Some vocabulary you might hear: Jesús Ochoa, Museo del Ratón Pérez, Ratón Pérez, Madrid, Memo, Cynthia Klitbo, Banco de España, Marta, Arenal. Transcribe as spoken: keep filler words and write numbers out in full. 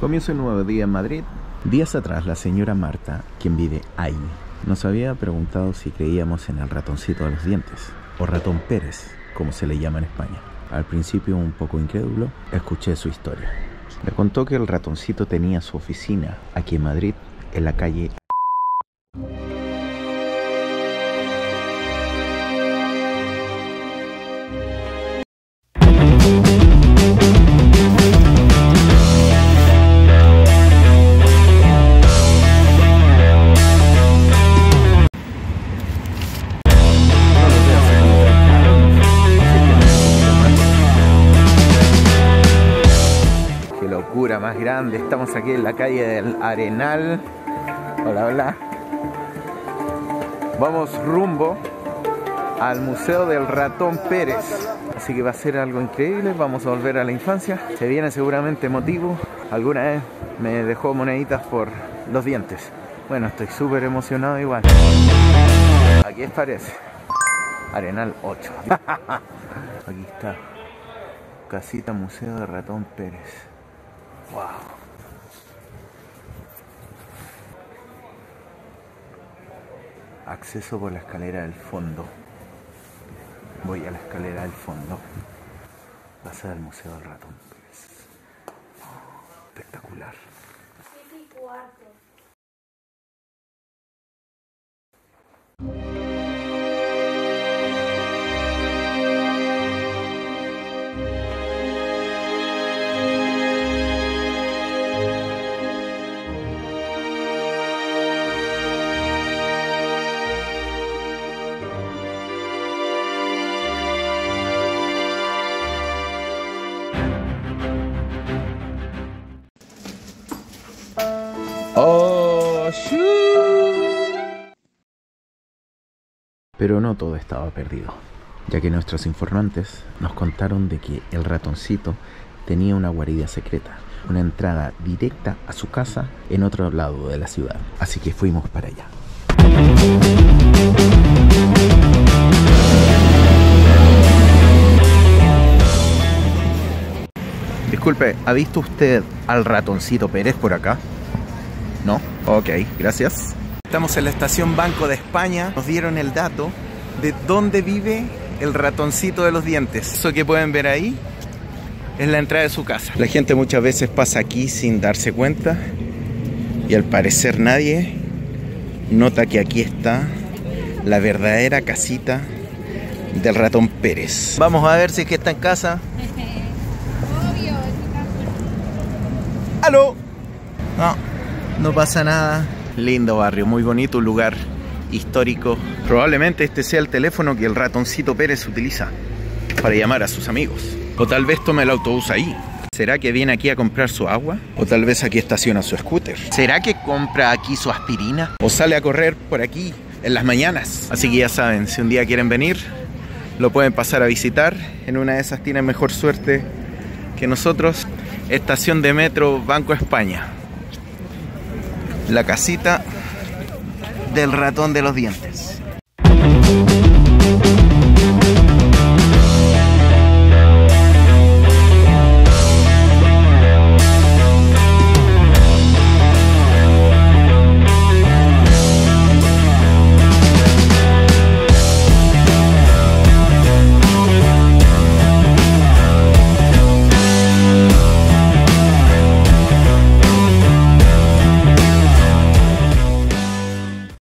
Comienza un nuevo día en Madrid. Días atrás, la señora Marta, quien vive ahí, nos había preguntado si creíamos en el ratoncito de los dientes, o Ratón Pérez, como se le llama en España. Al principio, un poco incrédulo, escuché su historia. Me contó que el ratoncito tenía su oficina aquí en Madrid, en la calle. Más grande, estamos aquí en la calle del Arenal. Hola, hola. Vamos rumbo al Museo del Ratón Pérez. Así que va a ser algo increíble. Vamos a volver a la infancia. Se viene seguramente emotivo. Alguna vez me dejó moneditas por los dientes. Bueno, estoy súper emocionado igual. Aquí es Pérez. Arenal ocho. Aquí está. Casita Museo del Ratón Pérez. Wow. Acceso por la escalera del fondo. Voy a la escalera del fondo. Pasada al Museo del Ratón Pérez. Oh, espectacular. Pero no todo estaba perdido, ya que nuestros informantes nos contaron de que el ratoncito tenía una guarida secreta, una entrada directa a su casa en otro lado de la ciudad. Así que fuimos para allá. Disculpe, ¿ha visto usted al ratoncito Pérez por acá? ¿No? Ok, gracias. Estamos en la estación Banco de España. Nos dieron el dato de dónde vive el ratoncito de los dientes. Eso que pueden ver ahí es la entrada de su casa. La gente muchas veces pasa aquí sin darse cuenta y al parecer nadie nota que aquí está la verdadera casita del ratón Pérez. Vamos a ver si es que está en casa. Obvio, está. ¡Aló! No, no pasa nada. Lindo barrio, muy bonito, un lugar histórico. Probablemente este sea el teléfono que el ratoncito Pérez utiliza para llamar a sus amigos. O tal vez toma el autobús ahí. ¿Será que viene aquí a comprar su agua? O tal vez aquí estaciona su scooter. ¿Será que compra aquí su aspirina? O sale a correr por aquí en las mañanas. Así que ya saben, si un día quieren venir, lo pueden pasar a visitar. En una de esas tienen mejor suerte que nosotros. Estación de metro Banco España. La casita del ratón de los dientes.